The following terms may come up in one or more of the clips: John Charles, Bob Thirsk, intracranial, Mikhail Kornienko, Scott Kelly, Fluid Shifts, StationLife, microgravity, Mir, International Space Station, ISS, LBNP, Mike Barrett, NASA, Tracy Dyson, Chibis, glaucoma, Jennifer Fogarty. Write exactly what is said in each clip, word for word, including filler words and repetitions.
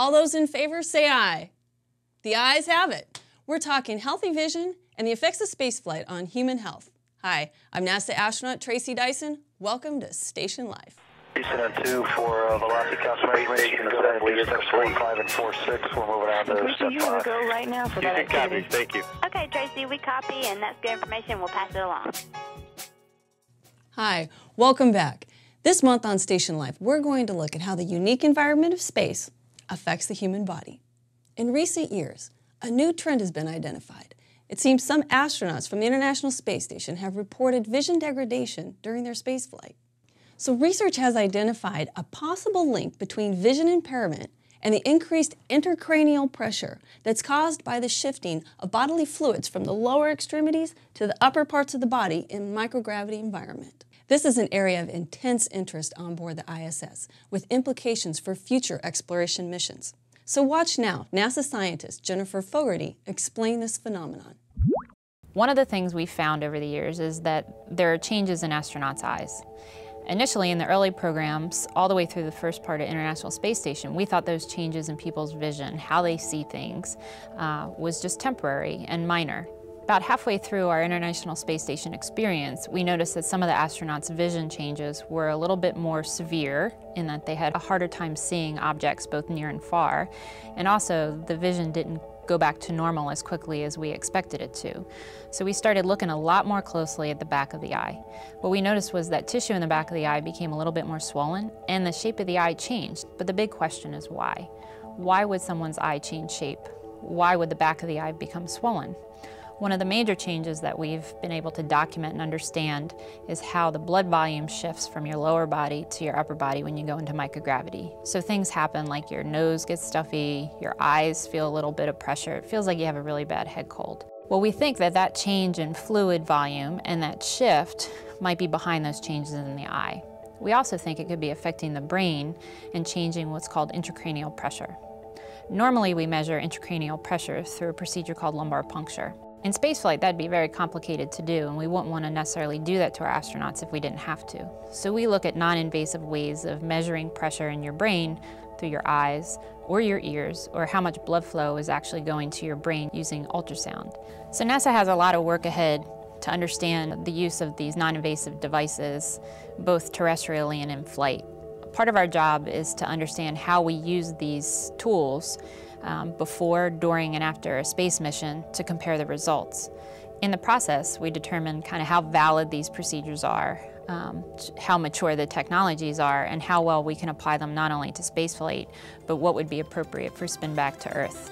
All those in favor say aye. The ayes have it. We're talking healthy vision and the effects of spaceflight on human health. Hi, I'm NASA astronaut Tracy Dyson. Welcome to Station Life. Houston on two for uh, velocity confirmation. Go ahead and leave steps four, five, and four, six. We're moving out to Tracy, step you five. Go right now for you that activity. Copy. Thank you. Okay, Tracy, we copy, and that's good information. We'll pass it along. Hi, welcome back. This month on Station Life, we're going to look at how the unique environment of space affects the human body. In recent years, a new trend has been identified. It seems some astronauts from the International Space Station have reported vision degradation during their spaceflight. So research has identified a possible link between vision impairment and the increased intracranial pressure that's caused by the shifting of bodily fluids from the lower extremities to the upper parts of the body in microgravity environment. This is an area of intense interest on board the I S S, with implications for future exploration missions. So watch now NASA scientist Jennifer Fogarty explain this phenomenon. One of the things we've found over the years is that there are changes in astronauts' eyes. Initially, in the early programs, all the way through the first part of International Space Station, we thought those changes in people's vision, how they see things, uh, was just temporary and minor. About halfway through our International Space Station experience, we noticed that some of the astronauts' vision changes were a little bit more severe, in that they had a harder time seeing objects both near and far, and also the vision didn't go back to normal as quickly as we expected it to. So we started looking a lot more closely at the back of the eye. What we noticed was that tissue in the back of the eye became a little bit more swollen and the shape of the eye changed. But the big question is why? Why would someone's eye change shape? Why would the back of the eye become swollen? One of the major changes that we've been able to document and understand is how the blood volume shifts from your lower body to your upper body when you go into microgravity. So things happen like your nose gets stuffy, your eyes feel a little bit of pressure, it feels like you have a really bad head cold. Well, we think that that change in fluid volume and that shift might be behind those changes in the eye. We also think it could be affecting the brain and changing what's called intracranial pressure. Normally we measure intracranial pressure through a procedure called lumbar puncture. In spaceflight, that'd be very complicated to do, and we wouldn't want to necessarily do that to our astronauts if we didn't have to. So we look at non-invasive ways of measuring pressure in your brain through your eyes or your ears, or how much blood flow is actually going to your brain using ultrasound. So NASA has a lot of work ahead to understand the use of these non-invasive devices, both terrestrially and in flight. Part of our job is to understand how we use these tools Um, before, during, and after a space mission to compare the results. In the process, we determine kind of how valid these procedures are, um, how mature the technologies are, and how well we can apply them not only to spaceflight, but what would be appropriate for spin back to Earth.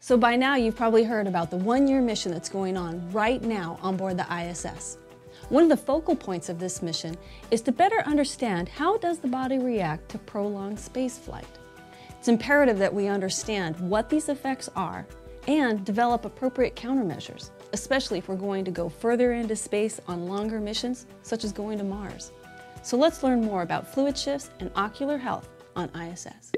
So by now you've probably heard about the one-year mission that's going on right now on board the I S S. One of the focal points of this mission is to better understand how does the body react to prolonged spaceflight. It's imperative that we understand what these effects are and develop appropriate countermeasures, especially if we're going to go further into space on longer missions, such as going to Mars. So let's learn more about fluid shifts and ocular health on I S S.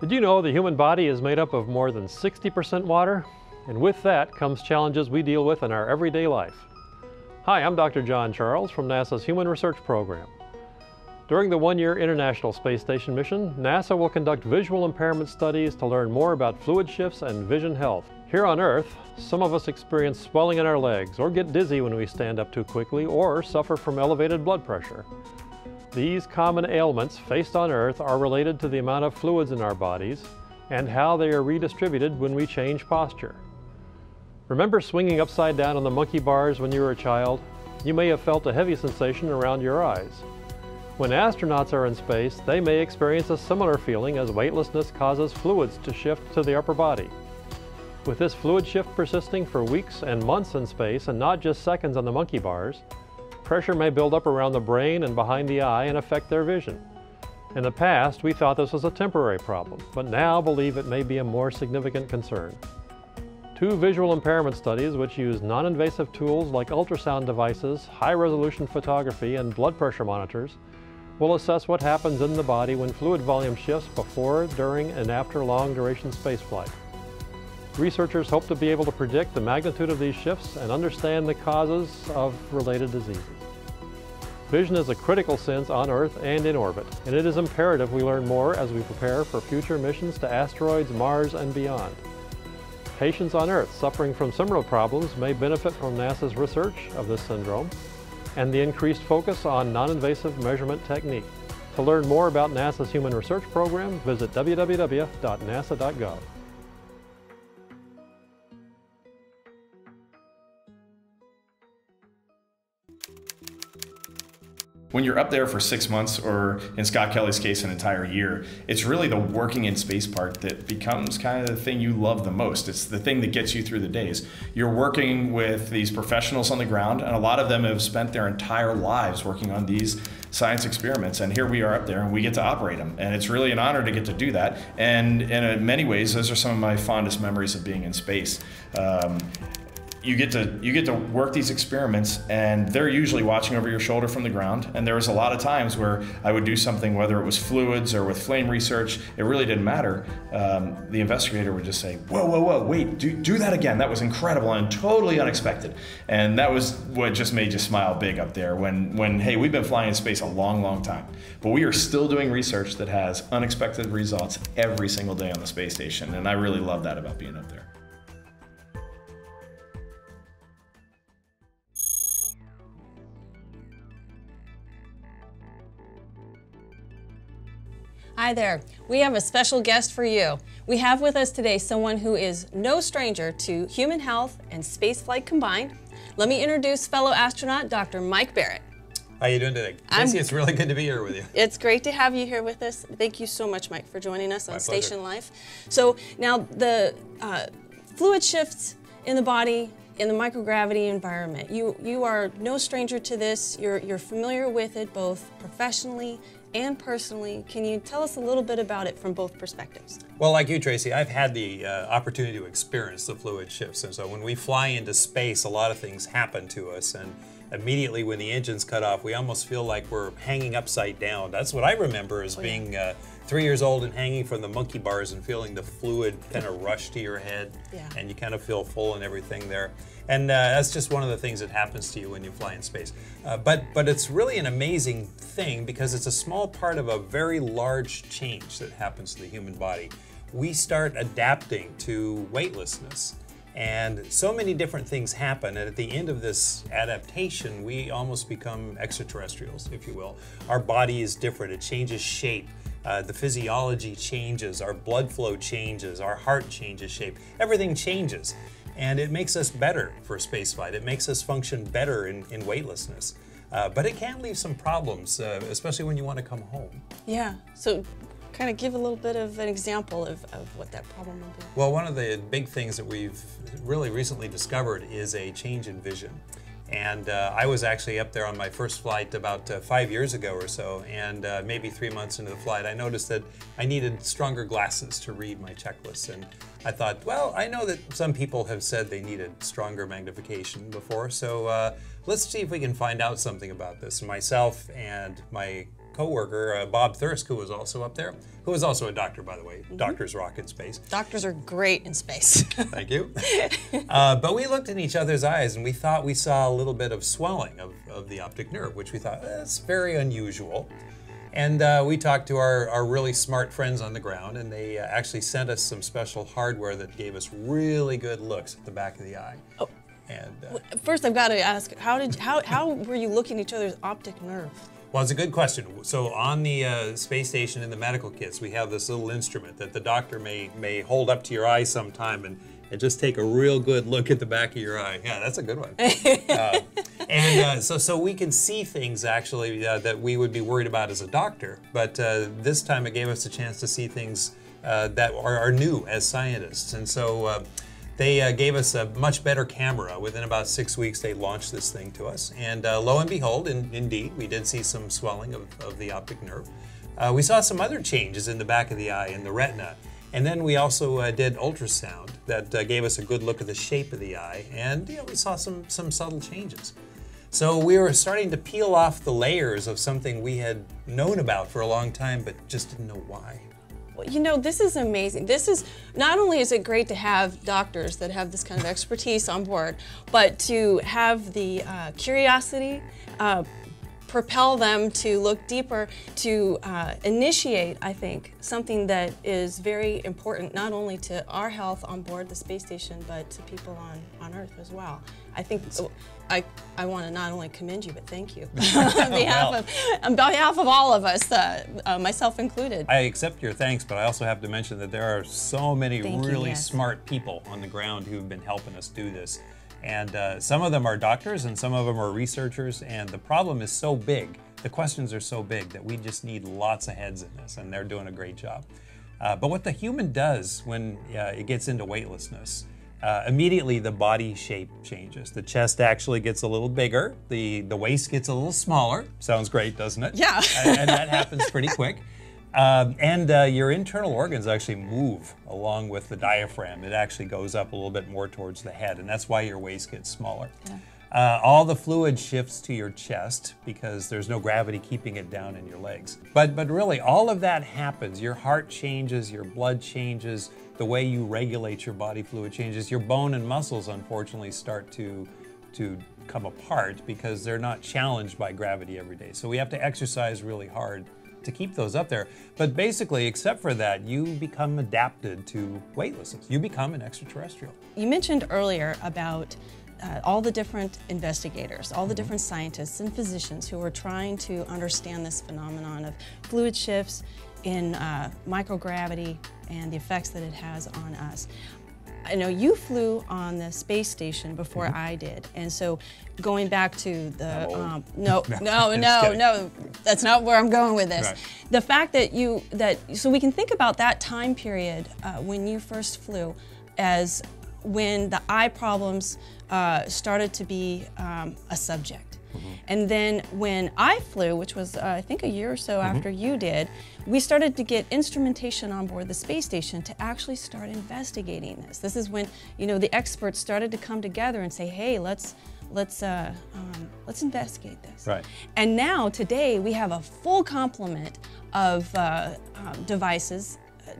Did you know the human body is made up of more than sixty percent water? And with that comes challenges we deal with in our everyday life. Hi, I'm Doctor John Charles from NASA's Human Research Program. During the one-year International Space Station mission, NASA will conduct visual impairment studies to learn more about fluid shifts and vision health. Here on Earth, some of us experience swelling in our legs or get dizzy when we stand up too quickly or suffer from elevated blood pressure. These common ailments faced on Earth are related to the amount of fluids in our bodies and how they are redistributed when we change posture. Remember swinging upside down on the monkey bars when you were a child? You may have felt a heavy sensation around your eyes. When astronauts are in space, they may experience a similar feeling as weightlessness causes fluids to shift to the upper body. With this fluid shift persisting for weeks and months in space and not just seconds on the monkey bars, pressure may build up around the brain and behind the eye and affect their vision. In the past, we thought this was a temporary problem, but now believe it may be a more significant concern. Two visual impairment studies which use non-invasive tools like ultrasound devices, high-resolution photography, and blood pressure monitors will assess what happens in the body when fluid volume shifts before, during, and after long-duration spaceflight. Researchers hope to be able to predict the magnitude of these shifts and understand the causes of related diseases. Vision is a critical sense on Earth and in orbit, and it is imperative we learn more as we prepare for future missions to asteroids, Mars, and beyond. Patients on Earth suffering from similar problems may benefit from NASA's research of this syndrome and the increased focus on non-invasive measurement technique. To learn more about NASA's human research program, visit w w w dot nasa dot gov. When you're up there for six months, or in Scott Kelly's case, an entire year, it's really the working in space part that becomes kind of the thing you love the most. It's the thing that gets you through the days. You're working with these professionals on the ground, and a lot of them have spent their entire lives working on these science experiments, and here we are up there and we get to operate them. And it's really an honor to get to do that. And, and in many ways, those are some of my fondest memories of being in space. Um, You get to you get to work these experiments, and they're usually watching over your shoulder from the ground. And there was a lot of times where I would do something, whether it was fluids or with flame research, it really didn't matter. Um, the investigator would just say, "Whoa, whoa, whoa, wait, do do that again. That was incredible and totally unexpected." And that was what just made you smile big up there. When when hey, we've been flying in space a long, long time, but we are still doing research that has unexpected results every single day on the space station, and I really love that about being up there. Hi there, we have a special guest for you. We have with us today someone who is no stranger to human health and spaceflight combined. Let me introduce fellow astronaut, Doctor Mike Barrett. How are you doing today? Tracy, it's really good to be here with you. It's great to have you here with us. Thank you so much, Mike, for joining us on My Station pleasure. Life. So now the uh, fluid shifts in the body in the microgravity environment. You, you are no stranger to this. You're, you're familiar with it both professionally and personally. Can you tell us a little bit about it from both perspectives? Well, like you, Tracy, I've had the uh, opportunity to experience the fluid shifts. And so when we fly into space, a lot of things happen to us. And immediately when the engines cut off, we almost feel like we're hanging upside down. That's what I remember as oh, yeah. being uh, three years old and hanging from the monkey bars and feeling the fluid kind of rush to your head. Yeah. And you kind of feel full and everything there. And uh, that's just one of the things that happens to you when you fly in space. Uh, but, but it's really an amazing thing because it's a small part of a very large change that happens to the human body. We start adapting to weightlessness. And so many different things happen, and at the end of this adaptation, we almost become extraterrestrials, if you will. Our body is different, it changes shape, uh, the physiology changes, our blood flow changes, our heart changes shape, everything changes. And it makes us better for spaceflight, it makes us function better in, in weightlessness. Uh, but it can leave some problems, uh, especially when you want to come home. Yeah. So, kind of give a little bit of an example of, of what that problem would be. Well, one of the big things that we've really recently discovered is a change in vision. And uh, I was actually up there on my first flight about uh, five years ago or so, and uh, maybe three months into the flight, I noticed that I needed stronger glasses to read my checklist. And I thought, well, I know that some people have said they needed stronger magnification before, so uh, let's see if we can find out something about this. Myself and my co-worker, uh, Bob Thirsk, who was also up there, who was also a doctor, by the way. Mm-hmm. Doctors rock in space. Doctors are great in space. Thank you. Uh, but we looked in each other's eyes and we thought we saw a little bit of swelling of, of the optic nerve, which we thought, that's very unusual. And uh, we talked to our, our really smart friends on the ground, and they uh, actually sent us some special hardware that gave us really good looks at the back of the eye. Oh. And, uh, well, first, I've got to ask, how did how, how were you looking at each other's optic nerve? Well, it's a good question. So on the uh, space station in the medical kits, we have this little instrument that the doctor may may hold up to your eye sometime and, and just take a real good look at the back of your eye. Yeah, that's a good one. uh, and uh, so, so we can see things, actually, uh, that we would be worried about as a doctor. But uh, this time it gave us a chance to see things uh, that are, are new as scientists. And so uh, they uh, gave us a much better camera. Within about six weeks, they launched this thing to us. And uh, lo and behold, in, indeed, we did see some swelling of, of the optic nerve. Uh, we saw some other changes in the back of the eye, in the retina. And then we also uh, did ultrasound that uh, gave us a good look at the shape of the eye, and you know, we saw some, some subtle changes. So we were starting to peel off the layers of something we had known about for a long time, but just didn't know why. Well, you know, this is amazing. This is, not only is it great to have doctors that have this kind of expertise on board, but to have the uh, curiosity uh, propel them to look deeper, to uh, initiate, I think, something that is very important not only to our health on board the space station, but to people on, on Earth as well. I think I, I want to not only commend you, but thank you on, behalf well, of, on behalf of all of us, uh, uh, myself included. I accept your thanks, but I also have to mention that there are so many thank really you, yes. smart people on the ground who have been helping us do this. And uh, some of them are doctors and some of them are researchers, and the problem is so big, the questions are so big that we just need lots of heads in this, and they're doing a great job. Uh, but what the human does when uh, it gets into weightlessness, uh, immediately the body shape changes. The chest actually gets a little bigger, the, the waist gets a little smaller. Sounds great, doesn't it? Yeah. And, and that happens pretty quick. Um, and uh, your internal organs actually move along with the diaphragm. It actually goes up a little bit more towards the head, and that's why your waist gets smaller. Yeah. Uh, all the fluid shifts to your chest because there's no gravity keeping it down in your legs. But, but really, all of that happens. Your heart changes, your blood changes, the way you regulate your body fluid changes. Your bone and muscles, unfortunately, start to, to come apart because they're not challenged by gravity every day. So we have to exercise really hard to keep those up there. But basically, except for that, you become adapted to weightlessness. You become an extraterrestrial. You mentioned earlier about uh, all the different investigators, all the mm-hmm. different scientists and physicians who are trying to understand this phenomenon of fluid shifts in uh, microgravity and the effects that it has on us. I know you flew on the space station before mm-hmm. I did, and so going back to the um, no, no, no, no, no, that's not where I'm going with this. Right. The fact that you that so we can think about that time period uh, when you first flew, as when the eye problems uh, started to be um, a subject, mm-hmm. and then when I flew, which was uh, I think a year or so mm-hmm. after you did, we started to get instrumentation on board the space station to actually start investigating this. This is when, you know, the experts started to come together and say, hey, let's let's uh, um, let's investigate this. Right. And now today we have a full complement of uh, um, devices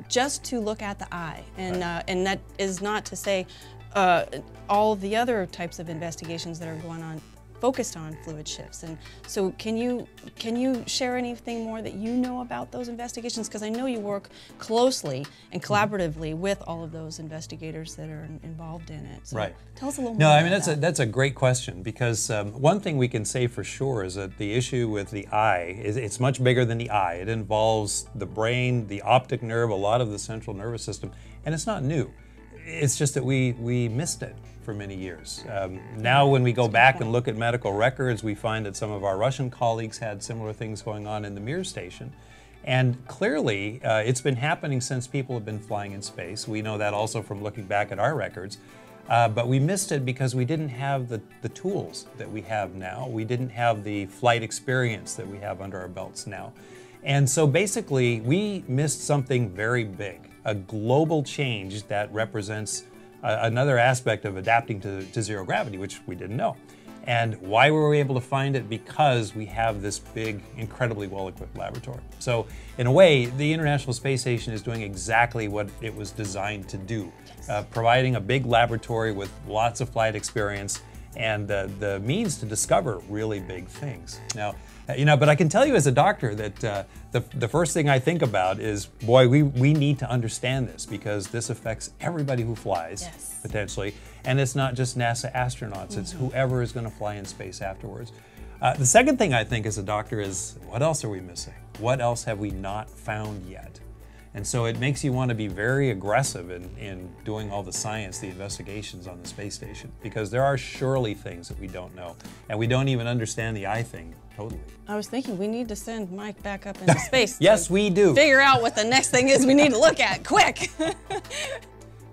just to look at the eye, and right. uh, and that is not to say uh, all the other types of investigations that are going on focused on fluid shifts. And so can you can you share anything more that you know about those investigations? Because I know you work closely and collaboratively with all of those investigators that are involved in it. So right. tell us a little no, more I mean, about that's that. No, I mean, that's a great question, because um, one thing we can say for sure is that the issue with the eye is it's much bigger than the eye. It involves the brain, the optic nerve, a lot of the central nervous system, and it's not new. It's just that we, we missed it for many years. Um, now when we go back and look at medical records, we find that some of our Russian colleagues had similar things going on in the Mir station. And clearly, uh, it's been happening since people have been flying in space. We know that also from looking back at our records. Uh, but we missed it because we didn't have the, the tools that we have now. We didn't have the flight experience that we have under our belts now. And so basically, we missed something very big. A global change that represents uh, another aspect of adapting to, to zero gravity, which we didn't know. And why were we able to find it? Because we have this big, incredibly well-equipped laboratory. So in a way, the International Space Station is doing exactly what it was designed to do, uh, providing a big laboratory with lots of flight experience and uh, the means to discover really big things. Now, you know, but I can tell you as a doctor that uh, the, the first thing I think about is, boy, we, we need to understand this, because this affects everybody who flies, yes. potentially. And it's not just NASA astronauts, mm-hmm. it's whoever is going to fly in space afterwards. Uh, the second thing I think as a doctor is, what else are we missing? What else have we not found yet? And so it makes you want to be very aggressive in, in doing all the science, the investigations on the space station, because there are surely things that we don't know, and we don't even understand the eye thing totally. I was thinking we need to send Mike back up into space. Yes, we do. Figure out what the next thing is we need to look at, quick.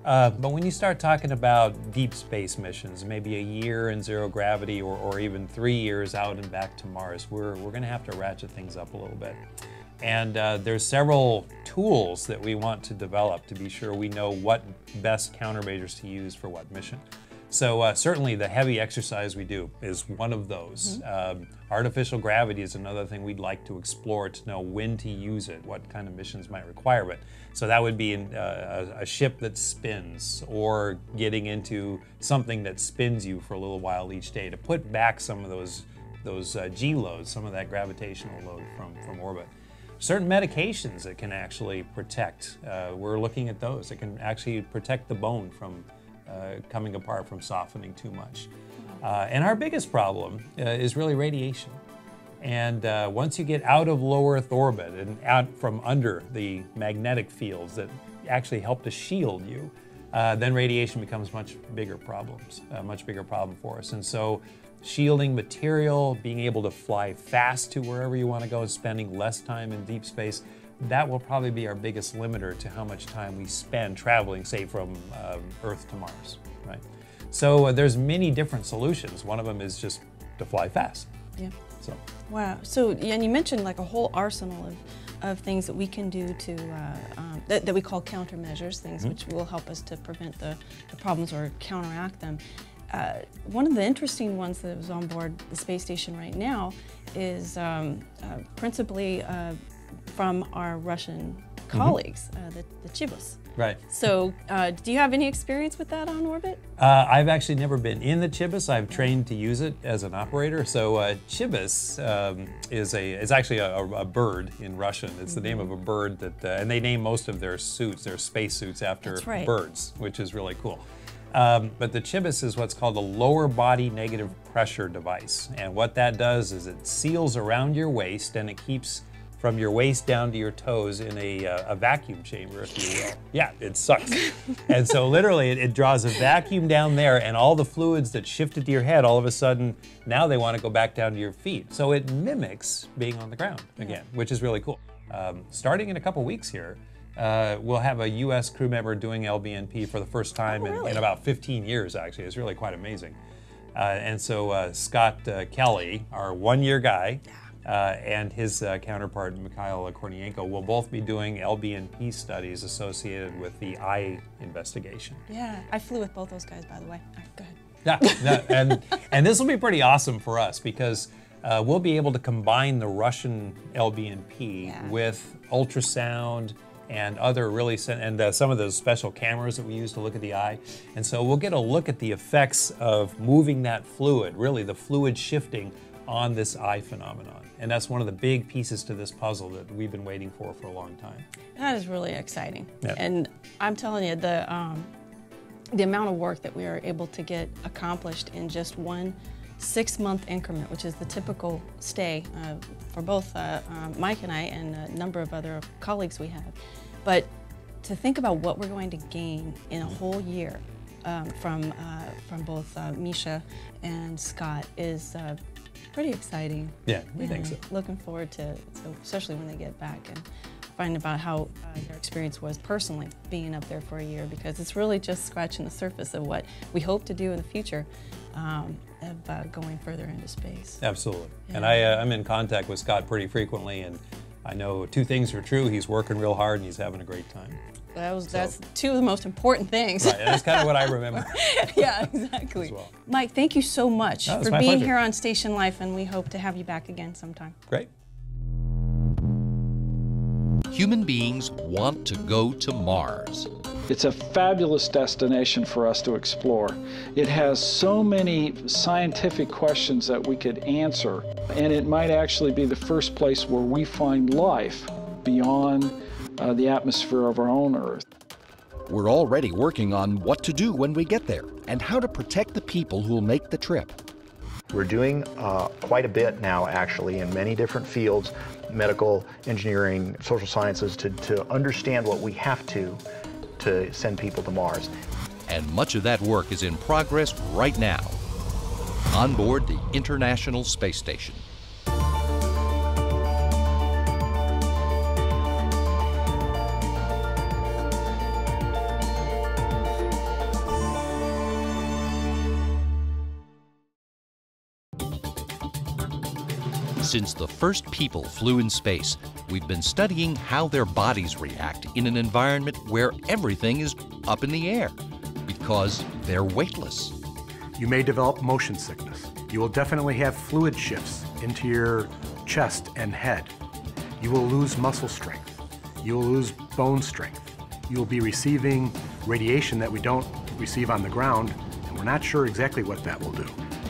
uh, but when you start talking about deep space missions, maybe a year in zero gravity, or, or even three years out and back to Mars, we're, we're going to have to ratchet things up a little bit. And uh, there's several tools that we want to develop to be sure we know what best countermeasures to use for what mission. So uh, certainly the heavy exercise we do is one of those. Mm-hmm. um, artificial gravity is another thing we'd like to explore to know when to use it, what kind of missions might require it. So that would be in, uh, a, a ship that spins, or getting into something that spins you for a little while each day to put back some of those, those uh, G loads, some of that gravitational load from, from orbit. Certain medications that can actually protect, uh, we're looking at those, that can actually protect the bone from Uh, coming apart from softening too much. Uh, and our biggest problem uh, is really radiation. And uh, once you get out of low Earth orbit and out from under the magnetic fields that actually help to shield you, uh, then radiation becomes much bigger problems, a much bigger problem for us. And so shielding material, being able to fly fast to wherever you want to go, spending less time in deep space, that will probably be our biggest limiter to how much time we spend traveling, say, from um, Earth to Mars, right? So uh, there's many different solutions. One of them is just to fly fast. Yeah. So. Wow. So, and you mentioned like a whole arsenal of, of things that we can do to, uh, um, that, that we call countermeasures, things mm-hmm. which will help us to prevent the, the problems or counteract them. Uh, one of the interesting ones that was on board the space station right now is um, uh, principally uh, from our Russian colleagues, mm-hmm. uh, the, the Chibis. Right. So uh, do you have any experience with that on orbit? Uh, I've actually never been in the Chibis. I've trained to use it as an operator. So uh, Chibis um, is a, it's actually a, a bird in Russian. It's mm-hmm. the name of a bird that, uh, and they name most of their suits, their space suits after That's right. birds, which is really cool. Um, but the Chibis is what's called a lower body negative pressure device. And what that does is it seals around your waist and it keeps from your waist down to your toes in a, uh, a vacuum chamber, if you will. Yeah, it sucks. And so literally it, it draws a vacuum down there and all the fluids that shifted to your head, all of a sudden, now they want to go back down to your feet. So it mimics being on the ground again, yeah. which is really cool. Um, starting in a couple weeks here, uh, we'll have a U S crew member doing L B N P for the first time oh, really? in, in about fifteen years, actually. It's really quite amazing. Uh, and so uh, Scott uh, Kelly, our one-year guy, Uh, and his uh, counterpart, Mikhail Kornienko, will both be doing L B N P studies associated with the eye investigation. Yeah, I flew with both those guys, by the way. Go ahead. Yeah, no, and, and this will be pretty awesome for us because uh, we'll be able to combine the Russian L B N P yeah. with ultrasound and other really, and uh, some of those special cameras that we use to look at the eye. And so we'll get a look at the effects of moving that fluid, really the fluid shifting on this eye phenomenon. And that's one of the big pieces to this puzzle that we've been waiting for for a long time. That is really exciting. Yeah. And I'm telling you, the, um, the amount of work that we are able to get accomplished in just one six-month increment, which is the typical stay uh, for both uh, um, Mike and I and a number of other colleagues we have. But to think about what we're going to gain in a whole year um, from, uh, from both uh, Misha and Scott is uh, pretty exciting. Yeah, we and think so. Looking forward to, so especially when they get back and find about how uh, their experience was personally being up there for a year, because it's really just scratching the surface of what we hope to do in the future um, of uh, going further into space. Absolutely. Yeah. And I, uh, I'm in contact with Scott pretty frequently, and I know two things are true. He's working real hard and he's having a great time. That was, so, that's two of the most important things. Right, and that's kind of what I remember. Yeah, exactly. Well. Mike, thank you so much no, for being pleasure. here on Station Life, and we hope to have you back again sometime. Great. Human beings want to go to Mars. It's a fabulous destination for us to explore. It has so many scientific questions that we could answer, and it might actually be the first place where we find life beyond Uh, the atmosphere of our own Earth. We're already working on what to do when we get there and how to protect the people who'll make the trip. We're doing uh, quite a bit now, actually, in many different fields, medical, engineering, social sciences, to, to understand what we have to to send people to Mars. And much of that work is in progress right now on board the International Space Station. Since the first people flew in space, we've been studying how their bodies react in an environment where everything is up in the air, because they're weightless. You may develop motion sickness. You will definitely have fluid shifts into your chest and head. You will lose muscle strength. You will lose bone strength. You will be receiving radiation that we don't receive on the ground, and we're not sure exactly what that will do.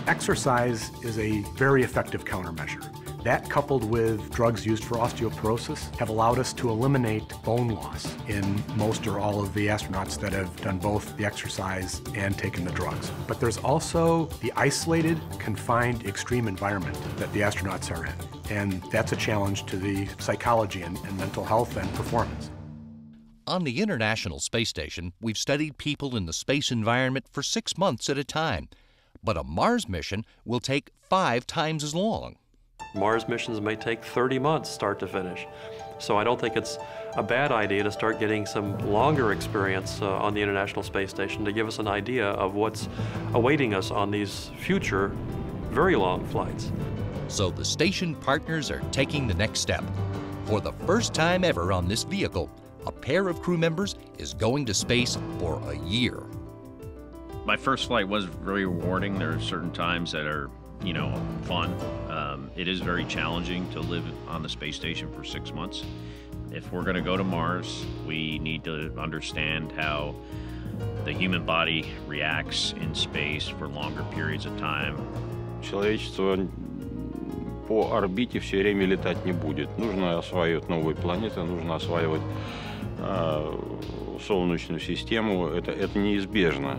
Exercise is a very effective countermeasure. That, coupled with drugs used for osteoporosis, have allowed us to eliminate bone loss in most or all of the astronauts that have done both the exercise and taken the drugs. But there's also the isolated, confined, extreme environment that the astronauts are in. And that's a challenge to the psychology and, and mental health and performance. On the International Space Station, we've studied people in the space environment for six months at a time. But a Mars mission will take five times as long. Mars missions may take thirty months start to finish. So I don't think it's a bad idea to start getting some longer experience uh, on the International Space Station to give us an idea of what's awaiting us on these future very long flights. So the station partners are taking the next step. For the first time ever on this vehicle, a pair of crew members is going to space for a year. My first flight was very rewarding. There are certain times that are, you know, fun. Um, it is very challenging to live on the space station for six months. If we're going to go to Mars, we need to understand how the human body reacts in space for longer periods of time. Человечество по орбите все время летать не будет. Нужно осваивать новые планеты, нужно осваивать Солнечную систему. Это, это неизбежно.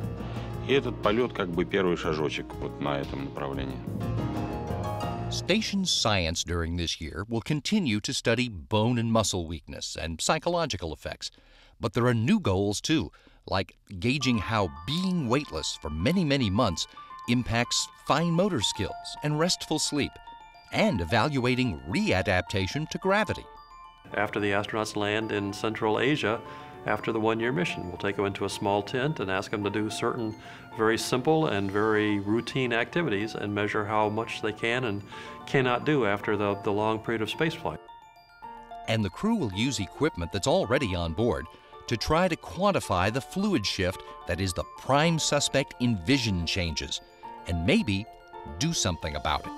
Station science during this year will continue to study bone and muscle weakness and psychological effects. But there are new goals too, like gauging how being weightless for many, many months impacts fine motor skills and restful sleep, and evaluating readaptation to gravity. After the astronauts land in Central Asia, after the one-year mission, we'll take them into a small tent and ask them to do certain very simple and very routine activities and measure how much they can and cannot do after the, the long period of spaceflight. And the crew will use equipment that's already on board to try to quantify the fluid shift that is the prime suspect in vision changes, and maybe do something about it.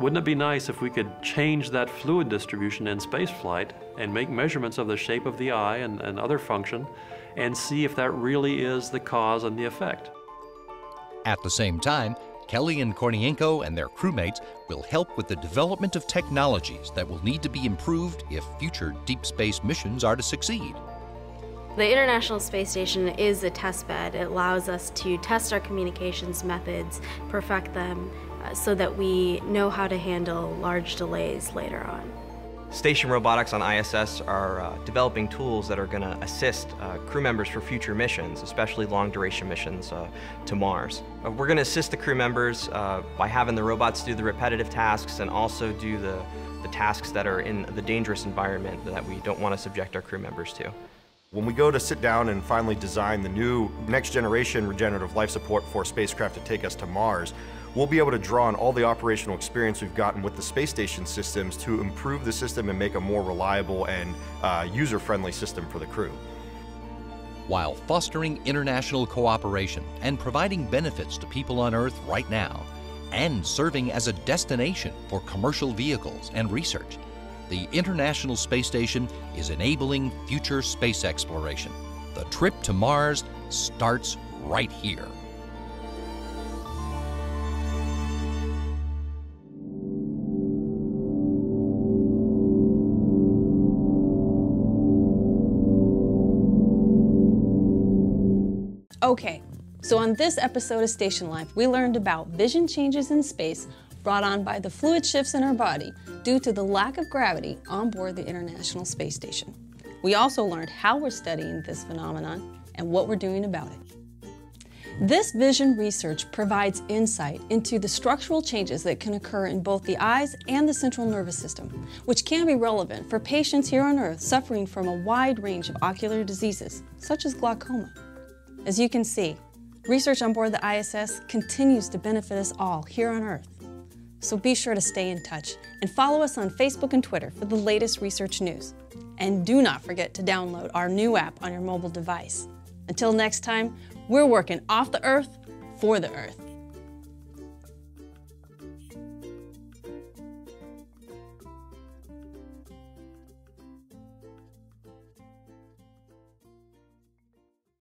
Wouldn't it be nice if we could change that fluid distribution in spaceflight and make measurements of the shape of the eye and, and other function and see if that really is the cause and the effect? At the same time, Kelly and Kornienko and their crewmates will help with the development of technologies that will need to be improved if future deep space missions are to succeed. The International Space Station is a test bed. It allows us to test our communications methods, perfect them, uh, so that we know how to handle large delays later on. Station robotics on I S S are uh, developing tools that are going to assist uh, crew members for future missions, especially long-duration missions uh, to Mars. Uh, we're going to assist the crew members uh, by having the robots do the repetitive tasks and also do the, the tasks that are in the dangerous environment that we don't want to subject our crew members to. When we go to sit down and finally design the new next-generation regenerative life support for a spacecraft to take us to Mars, we'll be able to draw on all the operational experience we've gotten with the space station systems to improve the system and make a more reliable and uh, user-friendly system for the crew. While fostering international cooperation and providing benefits to people on Earth right now, and serving as a destination for commercial vehicles and research, the International Space Station is enabling future space exploration. The trip to Mars starts right here. Okay, so on this episode of Station Life, we learned about vision changes in space brought on by the fluid shifts in our body due to the lack of gravity on board the International Space Station. We also learned how we're studying this phenomenon and what we're doing about it. This vision research provides insight into the structural changes that can occur in both the eyes and the central nervous system, which can be relevant for patients here on Earth suffering from a wide range of ocular diseases, such as glaucoma. As you can see, research on board the I S S continues to benefit us all here on Earth. so be sure to stay in touch and follow us on Facebook and Twitter for the latest research news. And do not forget to download our new app on your mobile device. Until next time, we're working off the Earth for the Earth.